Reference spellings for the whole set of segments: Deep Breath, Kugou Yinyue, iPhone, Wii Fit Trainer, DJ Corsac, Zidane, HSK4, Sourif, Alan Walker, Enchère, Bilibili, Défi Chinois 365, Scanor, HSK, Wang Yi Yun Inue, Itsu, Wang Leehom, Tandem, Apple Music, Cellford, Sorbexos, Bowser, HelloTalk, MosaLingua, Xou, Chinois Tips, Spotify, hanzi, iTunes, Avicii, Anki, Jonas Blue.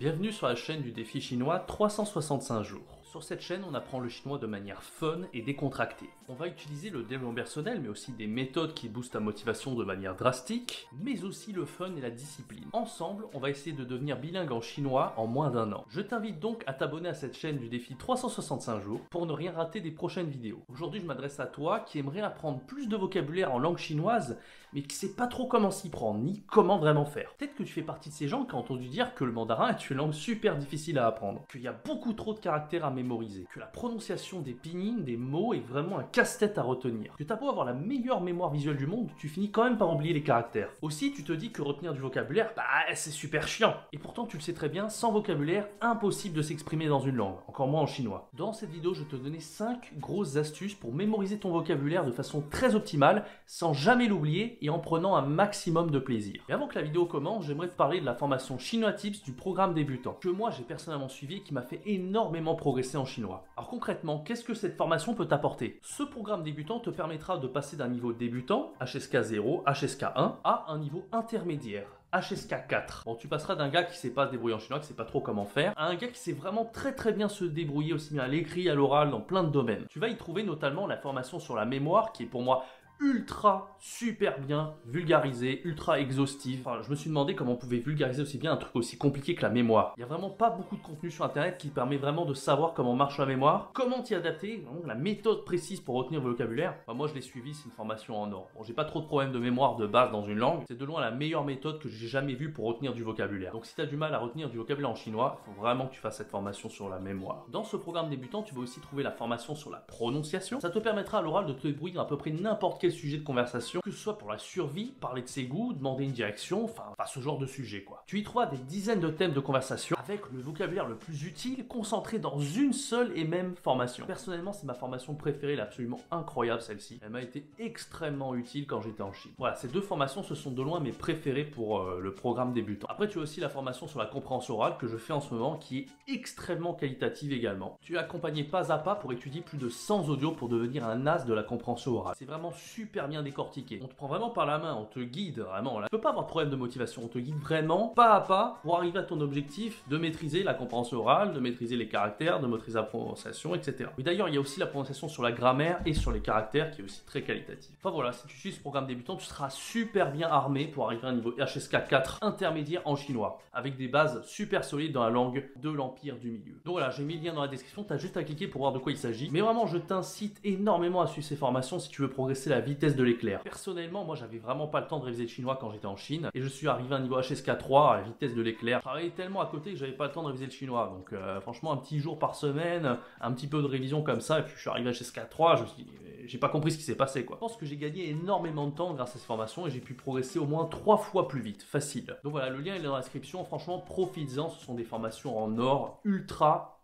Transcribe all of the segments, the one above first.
bienvenue sur la chaîne du défi chinois 365 jours. Sur cette chaîne, on apprend le chinois de manière fun et décontractée. On va utiliser le développement personnel, mais aussi des méthodes qui boostent la motivation de manière drastique, mais aussi le fun et la discipline. Ensemble, on va essayer de devenir bilingue en chinois en moins d'un an. Je t'invite donc à t'abonner à cette chaîne du défi 365 jours pour ne rien rater des prochaines vidéos. Aujourd'hui, je m'adresse à toi qui aimerais apprendre plus de vocabulaire en langue chinoise, mais qui sait pas trop comment s'y prendre, ni comment vraiment faire. Peut-être que tu fais partie de ces gens qui ont entendu dire que le mandarin est une langue super difficile à apprendre, qu'il y a beaucoup trop de caractères à mémoriser, que la prononciation des pinyin, des mots, est vraiment un casse-tête à retenir, que t'as beau avoir la meilleure mémoire visuelle du monde, tu finis quand même par oublier les caractères. Aussi, tu te dis que retenir du vocabulaire, c'est super chiant. Et pourtant, tu le sais très bien, sans vocabulaire, impossible de s'exprimer dans une langue, encore moins en chinois. Dans cette vidéo, je vais te donner 5 grosses astuces pour mémoriser ton vocabulaire de façon très optimale, sans jamais l'oublier et en prenant un maximum de plaisir. Et avant que la vidéo commence, j'aimerais te parler de la formation Chinois Tips du programme débutant, que moi j'ai personnellement suivi et qui m'a fait énormément progresser en chinois. Alors concrètement, qu'est-ce que cette formation peut t'apporter? Ce programme débutant te permettra de passer d'un niveau débutant, HSK0, HSK1, à un niveau intermédiaire, HSK4. Bon, tu passeras d'un gars qui sait pas se débrouiller en chinois, qui sait pas trop comment faire, à un gars qui sait vraiment très très bien se débrouiller aussi bien à l'écrit, à l'oral, dans plein de domaines. Tu vas y trouver notamment la formation sur la mémoire, qui est pour moi ultra super bien vulgarisé, ultra exhaustif. Enfin, je me suis demandé comment on pouvait vulgariser aussi bien un truc aussi compliqué que la mémoire. Il n'y a vraiment pas beaucoup de contenu sur internet qui permet vraiment de savoir comment marche la mémoire, comment t'y adapter, la méthode précise pour retenir le vocabulaire. Enfin, moi je l'ai suivi, c'est une formation en or. Bon, j'ai pas trop de problèmes de mémoire de base dans une langue, c'est de loin la meilleure méthode que j'ai jamais vue pour retenir du vocabulaire. Donc si t'as du mal à retenir du vocabulaire en chinois, faut vraiment que tu fasses cette formation sur la mémoire. Dans ce programme débutant, tu vas aussi trouver la formation sur la prononciation. Ça te permettra à l'oral de te débrouiller à peu près n'importe quel sujet de conversation, que ce soit pour la survie, parler de ses goûts, demander une direction, enfin ce genre de sujet quoi. Tu y trouveras des dizaines de thèmes de conversation avec le vocabulaire le plus utile concentré dans une seule et même formation. Personnellement, c'est ma formation préférée, elle est absolument incroyable celle-ci. Elle m'a été extrêmement utile quand j'étais en Chine. Voilà, ces deux formations, ce sont de loin mes préférées pour le programme débutant. Après, tu as aussi la formation sur la compréhension orale que je fais en ce moment, qui est extrêmement qualitative également. Tu es accompagné pas à pas pour étudier plus de 100 audios pour devenir un as de la compréhension orale. C'est vraiment super bien décortiqué. On te prend vraiment par la main, on te guide vraiment là. Tu peux pas avoir de problème de motivation, on te guide vraiment pas à pas pour arriver à ton objectif de maîtriser la compréhension orale, de maîtriser les caractères, de maîtriser la prononciation, etc. Et d'ailleurs, il y a aussi la prononciation sur la grammaire et sur les caractères qui est aussi très qualitative. Enfin voilà, si tu suis ce programme débutant, tu seras super bien armé pour arriver à un niveau HSK4 intermédiaire en chinois, avec des bases super solides dans la langue de l'Empire du Milieu. Donc voilà, j'ai mis le lien dans la description, tu as juste à cliquer pour voir de quoi il s'agit. Mais vraiment, je t'incite énormément à suivre ces formations si tu veux progresser la vitesse de l'éclair. Personnellement, moi j'avais vraiment pas le temps de réviser le chinois quand j'étais en Chine et je suis arrivé à un niveau HSK3 à la vitesse de l'éclair. Je travaillais tellement à côté que j'avais pas le temps de réviser le chinois. Donc franchement, un petit jour par semaine, un petit peu de révision comme ça, et puis je suis arrivé à HSK3, je me suis dit, j'ai pas compris ce qui s'est passé quoi. Je pense que j'ai gagné énormément de temps grâce à cette formation et j'ai pu progresser au moins 3 fois plus vite, facile. Donc voilà, le lien est dans la description, franchement profites-en, ce sont des formations en or ultra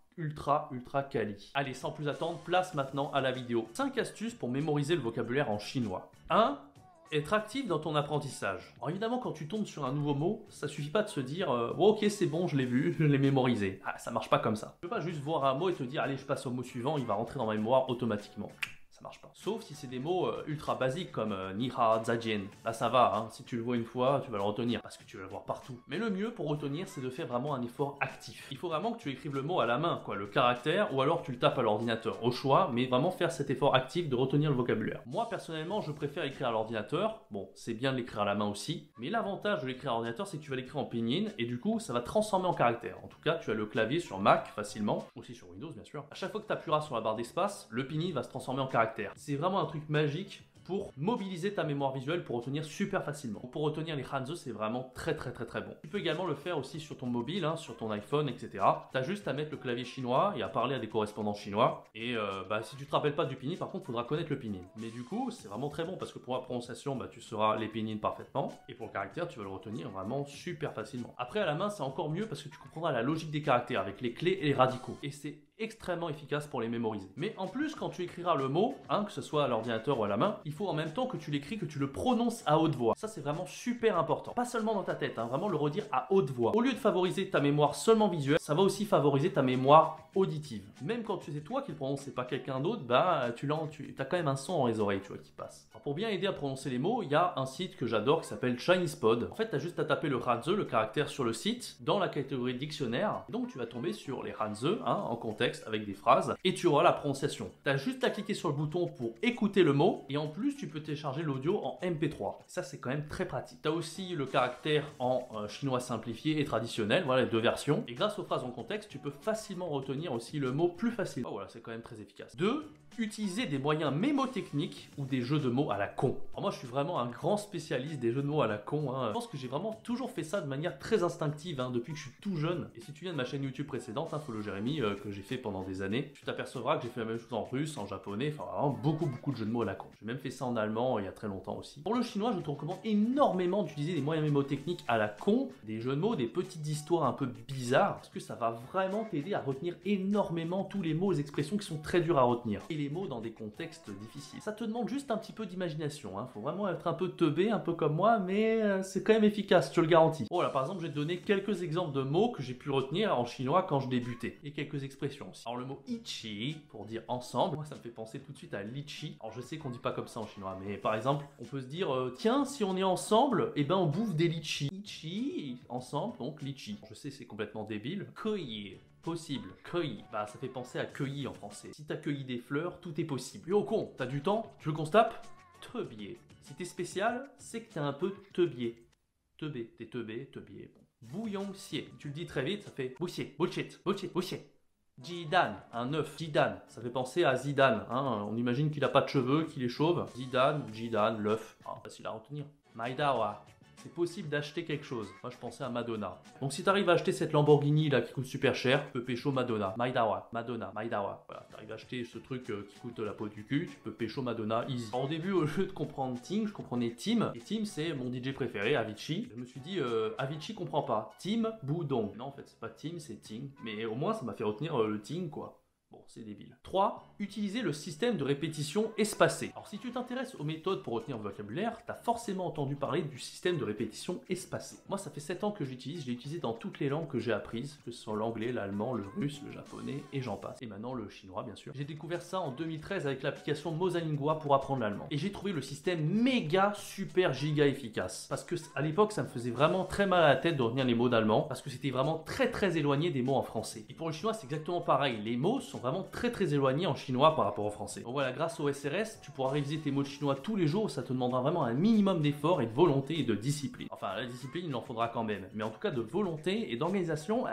quali. Allez, sans plus attendre, place maintenant à la vidéo. 5 astuces pour mémoriser le vocabulaire en chinois. 1. Être actif dans ton apprentissage. Alors évidemment, quand tu tombes sur un nouveau mot, ça suffit pas de se dire oh, ok, c'est bon, je l'ai vu, je l'ai mémorisé. Ah, ça marche pas comme ça. Tu peux pas juste voir un mot et te dire allez, je passe au mot suivant, il va rentrer dans ma mémoire automatiquement. Ça marche pas. Sauf si c'est des mots ultra basiques comme niha, zajien. Là ça va, hein. Si tu le vois une fois, tu vas le retenir parce que tu vas le voir partout. Mais le mieux pour retenir, c'est de faire vraiment un effort actif. Il faut vraiment que tu écrives le mot à la main, quoi, le caractère, ou alors tu le tapes à l'ordinateur, au choix, mais vraiment faire cet effort actif de retenir le vocabulaire. Moi personnellement, je préfère écrire à l'ordinateur. Bon, c'est bien de l'écrire à la main aussi, mais l'avantage de l'écrire à l'ordinateur, c'est que tu vas l'écrire en pinyin et du coup, ça va transformer en caractère. En tout cas, tu as le clavier sur Mac facilement, aussi sur Windows bien sûr. À chaque fois que tu appuieras sur la barre d'espace, le pinyin va se transformer en caractère. C'est vraiment un truc magique pour mobiliser ta mémoire visuelle, pour retenir super facilement. Pour retenir les hanzo, c'est vraiment très bon. Tu peux également le faire aussi sur ton mobile, hein, sur ton iPhone, etc. T'as juste à mettre le clavier chinois et à parler à des correspondants chinois. Et si tu te rappelles pas du pinyin, par contre, faudra connaître le pinyin. Mais du coup, c'est vraiment très bon parce que pour la prononciation, tu sauras les pinyin parfaitement. Et pour le caractère, tu vas le retenir vraiment super facilement. Après, à la main, c'est encore mieux parce que tu comprendras la logique des caractères avec les clés et les radicaux. Et c'est extrêmement efficace pour les mémoriser. Mais en plus, quand tu écriras le mot, que ce soit à l'ordinateur ou à la main, il faut en même temps que tu l'écris, que tu le prononces à haute voix. Ça, c'est vraiment super important. Pas seulement dans ta tête, vraiment le redire à haute voix. Au lieu de favoriser ta mémoire seulement visuelle, ça va aussi favoriser ta mémoire auditive. Même quand c'est toi qui le prononces et pas quelqu'un d'autre, tu as quand même un son dans les oreilles, tu vois, qui passe. Alors, pour bien aider à prononcer les mots, il y a un site que j'adore qui s'appelle ChinesePod. En fait, tu as juste à taper le hanzi, le caractère sur le site, dans la catégorie dictionnaire. Donc, tu vas tomber sur les hanzi, en contexte, avec des phrases, et tu auras la prononciation. Tu as juste à cliquer sur le bouton pour écouter le mot, et en plus tu peux télécharger l'audio en MP3. Ça, c'est quand même très pratique. Tu as aussi le caractère en chinois simplifié et traditionnel, voilà les deux versions, et grâce aux phrases en contexte, tu peux facilement retenir aussi le mot plus facilement. Voilà, c'est quand même très efficace. 2. Utiliser des moyens mémotechniques ou des jeux de mots à la con. Alors moi, je suis vraiment un grand spécialiste des jeux de mots à la con. Je pense que j'ai vraiment toujours fait ça de manière très instinctive depuis que je suis tout jeune. Et si tu viens de ma chaîne YouTube précédente, Follow Jérémy, que j'ai fait pendant des années, tu t'apercevras que j'ai fait la même chose en russe, en japonais, enfin vraiment beaucoup de jeux de mots à la con. J'ai même fait ça en allemand il y a très longtemps aussi. Pour le chinois, je te recommande énormément d'utiliser des moyens mémotechniques à la con, des jeux de mots, des petites histoires un peu bizarres, parce que ça va vraiment t'aider à retenir énormément tous les mots, les expressions qui sont très dures à retenir. Et les mots dans des contextes difficiles. Ça te demande juste un petit peu d'imagination, Faut vraiment être un peu teubé, un peu comme moi, mais c'est quand même efficace, je te le garantis. Voilà, par exemple, je vais te donner quelques exemples de mots que j'ai pu retenir en chinois quand je débutais, et quelques expressions aussi. Alors le mot ichi, pour dire ensemble, moi ça me fait penser tout de suite à litchi. Alors je sais qu'on dit pas comme ça en chinois, mais par exemple, on peut se dire, tiens, si on est ensemble, on bouffe des litchis. Ichi, ensemble, donc litchi. Je sais, c'est complètement débile. Koi. Possible. Cueilli. Ça fait penser à cueilli en français. Si t'as cueilli des fleurs, tout est possible. Yo con, t'as du temps? Tu veux qu'on se tape? Teubier. Si t'es spécial, c'est que t'es un peu teubier. Teubé. T'es teubé, teubier. Bouillon sié. Tu le dis très vite, ça fait boussier, bullshit, bullshit, bullshit. Jidan, un œuf. Jidan, ça fait penser à Zidane. On imagine qu'il a pas de cheveux, qu'il est chauve. Zidane, Jidan, l'œuf. Facile à retenir. Maïdawa. C'est possible d'acheter quelque chose. Moi, je pensais à Madonna. Donc, si t'arrives à acheter cette Lamborghini là qui coûte super cher, tu peux pécho Madonna. Maidawa, Madonna, Maidawa. Voilà, t'arrives à acheter ce truc qui coûte la peau du cul, tu peux pécho Madonna, easy. Alors, au début, au lieu de comprendre Ting, je comprenais Tim. Et Tim, c'est mon DJ préféré, Avicii. Je me suis dit, Avicii comprend pas. Tim Boudon. Non, en fait, c'est pas Tim, c'est Ting. Mais au moins, ça m'a fait retenir le Ting, quoi. Bon, c'est débile. 3. Utiliser le système de répétition espacé. Alors, si tu t'intéresses aux méthodes pour retenir le vocabulaire, t'as forcément entendu parler du système de répétition espacé. Moi, ça fait 7 ans que j'utilise. Je l'ai utilisé dans toutes les langues que j'ai apprises, que ce soit l'anglais, l'allemand, le russe, le japonais, et j'en passe. Et maintenant, le chinois, bien sûr. J'ai découvert ça en 2013 avec l'application MosaLingua pour apprendre l'allemand. Et j'ai trouvé le système méga, super, giga efficace. Parce que, à l'époque, ça me faisait vraiment très mal à la tête de retenir les mots d'allemand, parce que c'était vraiment très, très éloigné des mots en français. Et pour le chinois, c'est exactement pareil. Les mots sont vraiment très très éloignés en chinois par rapport au français. Donc voilà, grâce au SRS, tu pourras réviser tes mots de chinois tous les jours, ça te demandera vraiment un minimum d'effort et de volonté et de discipline. Enfin, la discipline, il en faudra quand même, mais en tout cas de volonté et d'organisation,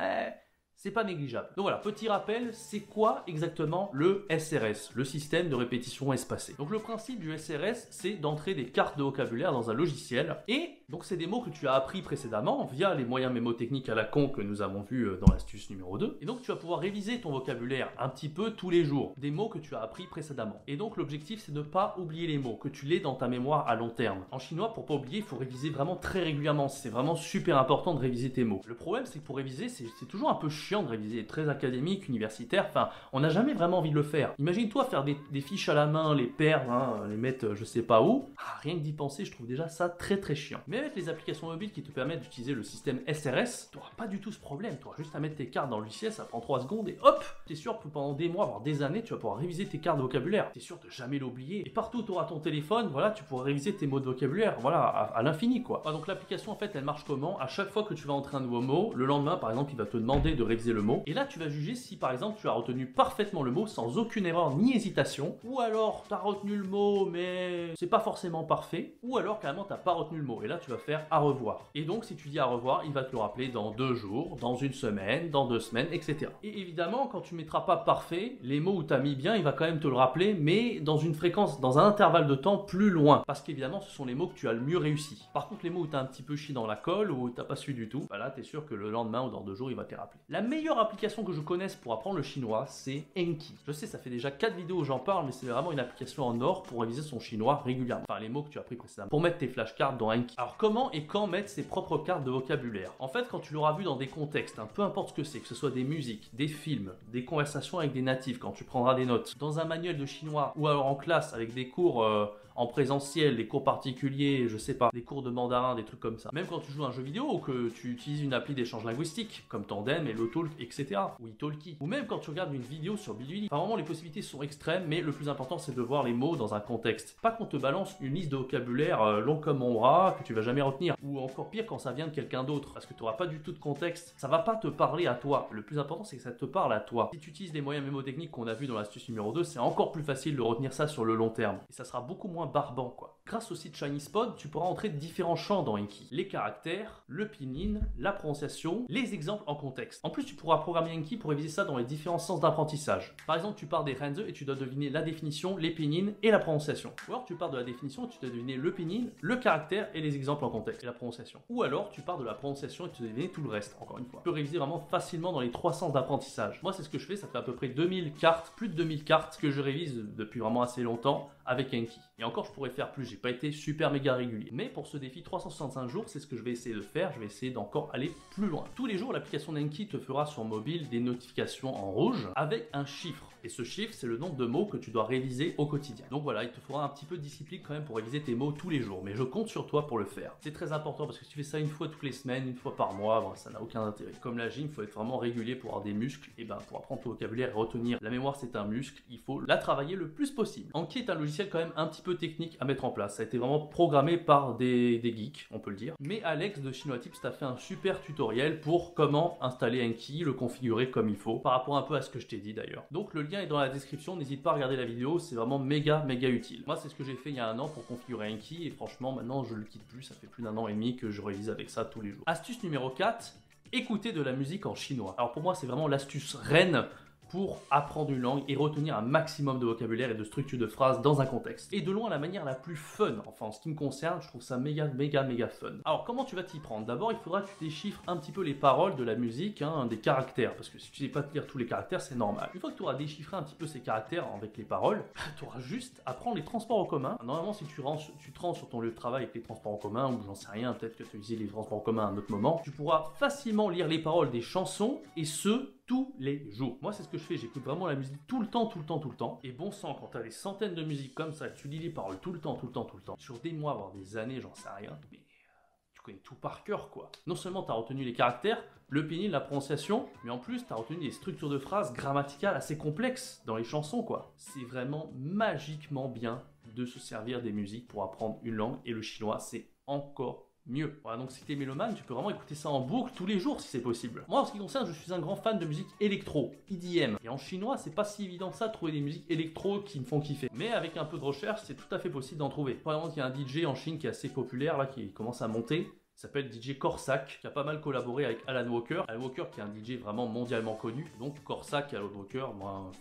c'est pas négligeable. Donc voilà, petit rappel, c'est quoi exactement le SRS, le système de répétition espacée. Donc le principe du SRS, c'est d'entrer des cartes de vocabulaire dans un logiciel, et donc c'est des mots que tu as appris précédemment via les moyens mémotechniques à la con que nous avons vu dans l'astuce numéro 2. Et donc tu vas pouvoir réviser ton vocabulaire un petit peu tous les jours, des mots que tu as appris précédemment. Et donc l'objectif, c'est de ne pas oublier les mots, que tu l'aies dans ta mémoire à long terme. En chinois, pour pas oublier, il faut réviser vraiment très régulièrement, c'est vraiment super important de réviser tes mots. Le problème, c'est que pour réviser, c'est toujours un peu chiant de réviser, très académique, universitaire, on n'a jamais vraiment envie de le faire. Imagine-toi faire des fiches à la main, les perdre, les mettre je sais pas où. Rien que d'y penser, je trouve déjà ça très très chiant. Mais avec les applications mobiles qui te permettent d'utiliser le système SRS, tu n'auras pas du tout ce problème. Tu auras juste à mettre tes cartes dans le logiciel, ça prend 3 secondes et hop, tu es sûr que pendant des mois, voire des années, tu vas pouvoir réviser tes cartes de vocabulaire. Tu es sûr de jamais l'oublier. Et partout où tu auras ton téléphone, voilà, tu pourras réviser tes mots de vocabulaire, voilà, à l'infini, quoi. Donc l'application, en fait, elle marche comment? À chaque fois que tu vas entrer un nouveau mot, le lendemain, par exemple, il va te demander de réviser le mot. Et là, tu vas juger si, par exemple, tu as retenu parfaitement le mot sans aucune erreur ni hésitation, ou alors tu as retenu le mot, mais c'est pas forcément parfait, ou alors carrément tu n'as pas retenu le mot. Et là, tu vas faire à revoir. Et donc, si tu dis à revoir, il va te le rappeler dans 2 jours, dans 1 semaine, dans 2 semaines, etc. Et évidemment, quand tu mettras pas parfait, les mots où tu as mis bien, il va quand même te le rappeler, mais dans une fréquence, dans un intervalle de temps plus loin. Parce qu'évidemment, ce sont les mots que tu as le mieux réussi. Par contre, les mots où tu as un petit peu chié dans la colle ou où tu n'as pas su du tout, là, tu es sûr que le lendemain ou dans 2 jours, il va te rappeler. La meilleure application que je connaisse pour apprendre le chinois, c'est Anki. Je sais, ça fait déjà 4 vidéos où j'en parle, mais c'est vraiment une application en or pour réviser son chinois régulièrement. Les mots que tu as appris précédemment. Pour mettre tes flashcards dans Anki. Alors Alors, comment et quand mettre ses propres cartes de vocabulaire? En fait, quand tu l'auras vu dans des contextes, peu importe ce que c'est, que ce soit des musiques, des films, des conversations avec des natifs, quand tu prendras des notes, dans un manuel de chinois ou alors en classe avec des cours en présentiel, des cours particuliers, je sais pas, des cours de mandarin, des trucs comme ça. Même quand tu joues à un jeu vidéo ou que tu utilises une appli d'échange linguistique comme Tandem, HelloTalk, etc. ou Italki. Ou même quand tu regardes une vidéo sur Bilibili. Enfin, vraiment, les possibilités sont extrêmes, mais le plus important, c'est de voir les mots dans un contexte. Pas qu'on te balance une liste de vocabulaire long comme on bras que tu vas jamais retenir. Ou encore pire, quand ça vient de quelqu'un d'autre, parce que tu n'auras pas du tout de contexte. Ça va pas te parler à toi. Le plus important, c'est que ça te parle à toi. Si tu utilises les moyens mémotechniques qu'on a vu dans l'astuce numéro 2, c'est encore plus facile de retenir ça sur le long terme. Et ça sera beaucoup moins barbant, quoi. Grâce au site ChinesePod, tu pourras entrer différents champs dans Anki. Les caractères, le pinyin, la prononciation, les exemples en contexte. En plus, tu pourras programmer Anki pour réviser ça dans les différents sens d'apprentissage. Par exemple, tu pars des hanzi et tu dois deviner la définition, les pinyin et la prononciation. Ou alors, tu pars de la définition et tu dois deviner le pinyin, le caractère et les exemples en contexte et la prononciation. Ou alors, tu pars de la prononciation et tu devines tout le reste, encore une fois. Tu peux réviser vraiment facilement dans les 3 sens d'apprentissage. Moi, c'est ce que je fais, ça fait à peu près 2000 cartes, plus de 2000 cartes que je révise depuis vraiment assez longtemps avec Anki. Et encore, je pourrais faire plus, j'ai pas été super méga régulier. Mais pour ce défi 365 jours, c'est ce que je vais essayer de faire, je vais essayer d'encore aller plus loin. Tous les jours, l'application d'Anki te fera sur mobile des notifications en rouge avec un chiffre. Et ce chiffre, c'est le nombre de mots que tu dois réviser au quotidien. Donc voilà, il te faudra un petit peu de discipline quand même pour réviser tes mots tous les jours. Mais je compte sur toi pour le faire. C'est très important parce que si tu fais ça une fois toutes les semaines, une fois par mois, bon, ça n'a aucun intérêt. Comme la gym, il faut être vraiment régulier pour avoir des muscles. Et ben, pour apprendre ton vocabulaire et retenir, la mémoire c'est un muscle, il faut la travailler le plus possible. Anki est un logiciel quand même un petit peu technique à mettre en place. Ça a été vraiment programmé par des geeks, on peut le dire. Mais Alex de Chinois Tips t'a fait un super tutoriel pour comment installer Anki, le configurer comme il faut, par rapport un peu à ce que je t'ai dit d'ailleurs. Donc le lien est dans la description, n'hésite pas à regarder la vidéo, c'est vraiment méga utile. Moi, c'est ce que j'ai fait il y a un an pour configurer Anki et franchement, maintenant je le quitte plus, ça fait plus d'1 an et demi que je révise avec ça tous les jours. Astuce numéro 4, écouter de la musique en chinois. Alors pour moi, c'est vraiment l'astuce reine pour apprendre une langue et retenir un maximum de vocabulaire et de structure de phrases dans un contexte. Et de loin, la manière la plus fun. Enfin, en ce qui me concerne, je trouve ça méga fun. Alors, comment tu vas t'y prendre? D'abord, il faudra que tu déchiffres un petit peu les paroles de la musique, des caractères. Parce que si tu ne sais pas te lire tous les caractères, c'est normal. Une fois que tu auras déchiffré un petit peu ces caractères avec les paroles, tu auras juste à prendre les transports en commun. Normalement, si tu te rends sur ton lieu de travail avec les transports en commun, ou j'en sais rien, peut-être que tu utilises les transports en commun à un autre moment, tu pourras facilement lire les paroles des chansons et ce, tous les jours. Moi, c'est ce que je fais, j'écoute vraiment la musique tout le temps. Et bon sang, quand t'as des centaines de musiques comme ça, tu lis les paroles tout le temps, sur des mois, voire des années, j'en sais rien, mais tu connais tout par cœur, quoi. Non seulement t'as retenu les caractères, le pinyin, la prononciation, mais en plus t'as retenu des structures de phrases grammaticales assez complexes dans les chansons, quoi. C'est vraiment magiquement bien de se servir des musiques pour apprendre une langue, et le chinois, c'est encore mieux. Voilà, donc si t'es mélomane, tu peux vraiment écouter ça en boucle tous les jours si c'est possible. Moi, en ce qui concerne, je suis un grand fan de musique électro, EDM. Et en chinois, c'est pas si évident que ça de trouver des musiques électro qui me font kiffer. Mais avec un peu de recherche, c'est tout à fait possible d'en trouver. Par exemple, il y a un DJ en Chine qui est assez populaire, là, qui commence à monter. Il s'appelle DJ Corsac, qui a pas mal collaboré avec Alan Walker. Alan Walker qui est un DJ vraiment mondialement connu. Donc Corsac et Alan Walker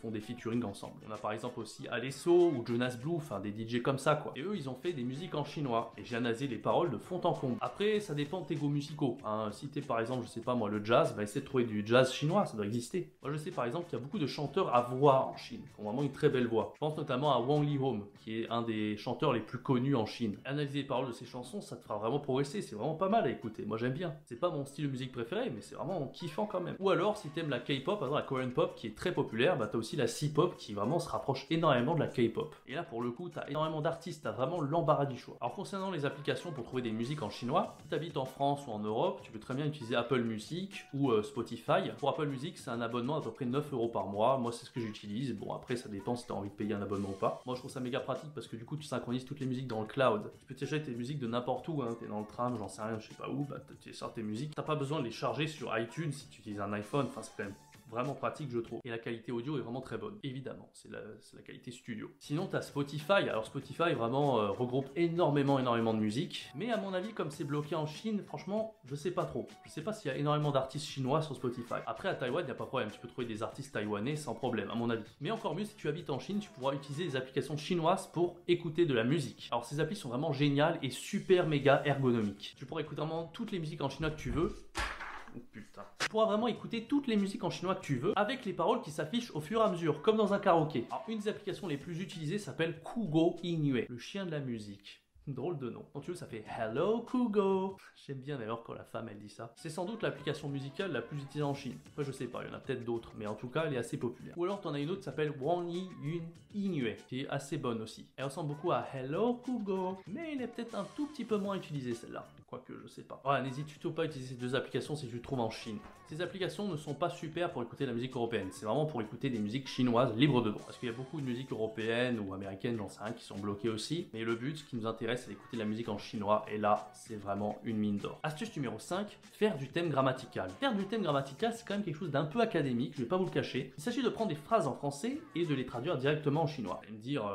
font des featuring ensemble. On a par exemple aussi Alesso ou Jonas Blue, enfin des DJ comme ça, quoi. Et eux, ils ont fait des musiques en chinois. Et j'ai analysé les paroles de fond en comble. Après, ça dépend de tes goûts musicaux. Si t'es par exemple, je sais pas moi, le jazz, bah essayer de trouver du jazz chinois, ça doit exister. Moi je sais par exemple qu'il y a beaucoup de chanteurs à voix en Chine, qui ont vraiment une très belle voix. Je pense notamment à Wang Leehom, qui est un des chanteurs les plus connus en Chine. Analyser les paroles de ses chansons, ça te fera vraiment progresser, c'est vraiment pas mal à écouter, moi j'aime bien. C'est pas mon style de musique préféré, mais c'est vraiment kiffant quand même. Ou alors, si t'aimes la K-pop, par exemple la Korean Pop qui est très populaire, bah t'as aussi la C-pop qui vraiment se rapproche énormément de la K-pop. Et là, pour le coup, t'as énormément d'artistes, t'as vraiment l'embarras du choix. Alors, concernant les applications pour trouver des musiques en chinois, si t'habites en France ou en Europe, tu peux très bien utiliser Apple Music ou Spotify. Pour Apple Music, c'est un abonnement à peu près 9 € par mois. Moi, c'est ce que j'utilise. Bon, après, ça dépend si t'as envie de payer un abonnement ou pas. Moi, je trouve ça méga pratique parce que du coup, tu synchronises toutes les musiques dans le cloud. Tu peux t'échanger tes musiques de n'importe où, t'es dans le tram, j'en sais rien, je sais pas où, bah tu sors tes musiques, t'as pas besoin de les charger sur iTunes si tu utilises un iPhone, enfin c'est quand même vraiment pratique, je trouve. Et la qualité audio est vraiment très bonne. Évidemment, c'est la qualité studio. Sinon, t'as Spotify. Alors, Spotify vraiment regroupe énormément de musique. Mais à mon avis, comme c'est bloqué en Chine, franchement, je sais pas trop. Je sais pas s'il y a énormément d'artistes chinois sur Spotify. Après, à Taïwan, y a pas de problème. Tu peux trouver des artistes taïwanais sans problème, à mon avis. Mais encore mieux, si tu habites en Chine, tu pourras utiliser des applications chinoises pour écouter de la musique. Alors, ces applis sont vraiment géniales et super méga ergonomiques. Tu pourras écouter vraiment toutes les musiques en chinois que tu veux. Oh putain. Tu pourras vraiment écouter toutes les musiques en chinois que tu veux avec les paroles qui s'affichent au fur et à mesure, comme dans un karaoké. Alors, une des applications les plus utilisées s'appelle Kugou Yinyue, le chien de la musique. Drôle de nom. Quand tu veux, ça fait Hello Kugou. J'aime bien d'ailleurs quand la femme elle dit ça. C'est sans doute l'application musicale la plus utilisée en Chine. Après, je sais pas, il y en a peut-être d'autres, mais en tout cas, elle est assez populaire. Ou alors, t'en as une autre qui s'appelle Wang Yi Yun Inue, qui est assez bonne aussi. Elle ressemble beaucoup à Hello Kugou, mais elle est peut-être un tout petit peu moins utilisée celle-là. Quoique, je sais pas. Voilà, n'hésite surtout pas à utiliser ces deux applications si tu te trouves en Chine. Ces applications ne sont pas super pour écouter de la musique européenne. C'est vraiment pour écouter des musiques chinoises libres de droit. Parce qu'il y a beaucoup de musiques européennes ou américaines, j'en sais rien, qui sont bloquées aussi. Mais le but, ce qui nous intéresse, c'est d'écouter de la musique en chinois, et là c'est vraiment une mine d'or. Astuce numéro 5, faire du thème grammatical. Faire du thème grammatical, c'est quand même quelque chose d'un peu académique, je vais pas vous le cacher. Il s'agit de prendre des phrases en français et de les traduire directement en chinois. Et me dire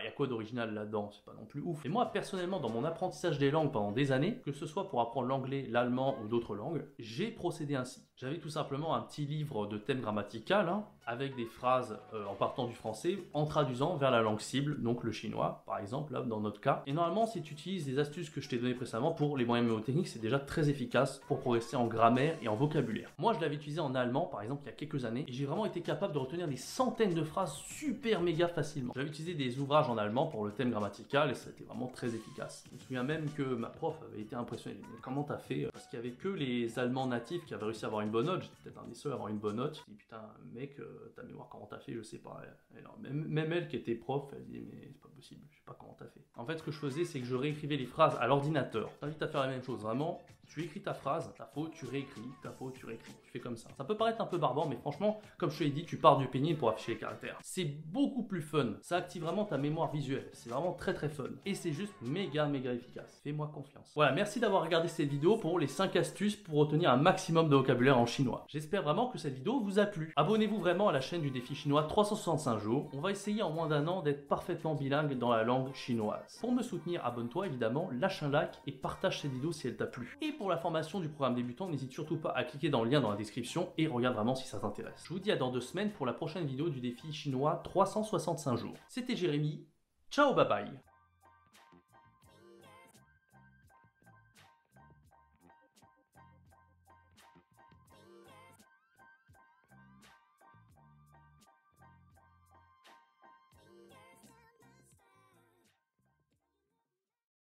il y a quoi d'original là-dedans? C'est pas non plus ouf. Et moi, personnellement, dans mon apprentissage des langues pendant des années, que ce soit pour apprendre l'anglais, l'allemand ou d'autres langues, j'ai procédé ainsi. J'avais tout simplement un petit livre de thème grammatical, avec des phrases en partant du français, en traduisant vers la langue cible, donc le chinois, par exemple, là, dans notre cas. Et normalement, si tu utilises les astuces que je t'ai données précédemment pour les moyens mémotechniques, c'est déjà très efficace pour progresser en grammaire et en vocabulaire. Moi, je l'avais utilisé en allemand, par exemple, il y a quelques années, et j'ai vraiment été capable de retenir des centaines de phrases super méga facilement. J'avais utilisé des ouvrages en allemand pour le thème grammatical et ça a été vraiment très efficace. Je me souviens même que ma prof avait été impressionnée. Mais comment t'as fait? Parce qu'il y avait que les Allemands natifs qui avaient réussi à avoir une bonne note. J'étais peut-être un des seuls à avoir une bonne note. Je dis putain mec, ta mémoire, comment t'as fait? Je sais pas. Alors, même elle qui était prof, elle disait mais c'est pas possible, je sais pas comment t'as fait. En fait, ce que je faisais, c'est que je réécrivais les phrases à l'ordinateur. Je t'invite à faire la même chose, vraiment. Tu écris ta phrase, ta faute, tu réécris, ta faute, tu réécris. Tu fais comme ça. Ça peut paraître un peu barbant, mais franchement, comme je te l'ai dit, tu pars du pénible pour afficher les caractères. C'est beaucoup plus fun. Ça active vraiment ta mémoire visuelle. C'est vraiment très très fun. Et c'est juste méga efficace. Fais-moi confiance. Voilà, merci d'avoir regardé cette vidéo pour les 5 astuces pour retenir un maximum de vocabulaire en chinois. J'espère vraiment que cette vidéo vous a plu. Abonnez-vous vraiment à la chaîne du défi chinois 365 jours. On va essayer en moins d'un an d'être parfaitement bilingue dans la langue chinoise. Pour me soutenir, abonne-toi évidemment, lâche un like et partage cette vidéo si elle t'a plu. Et pour la formation du programme débutant, n'hésite surtout pas à cliquer dans le lien dans la description et regarde vraiment si ça t'intéresse. Je vous dis à dans 2 semaines pour la prochaine vidéo du défi chinois 365 jours. C'était Jérémy, ciao bye bye.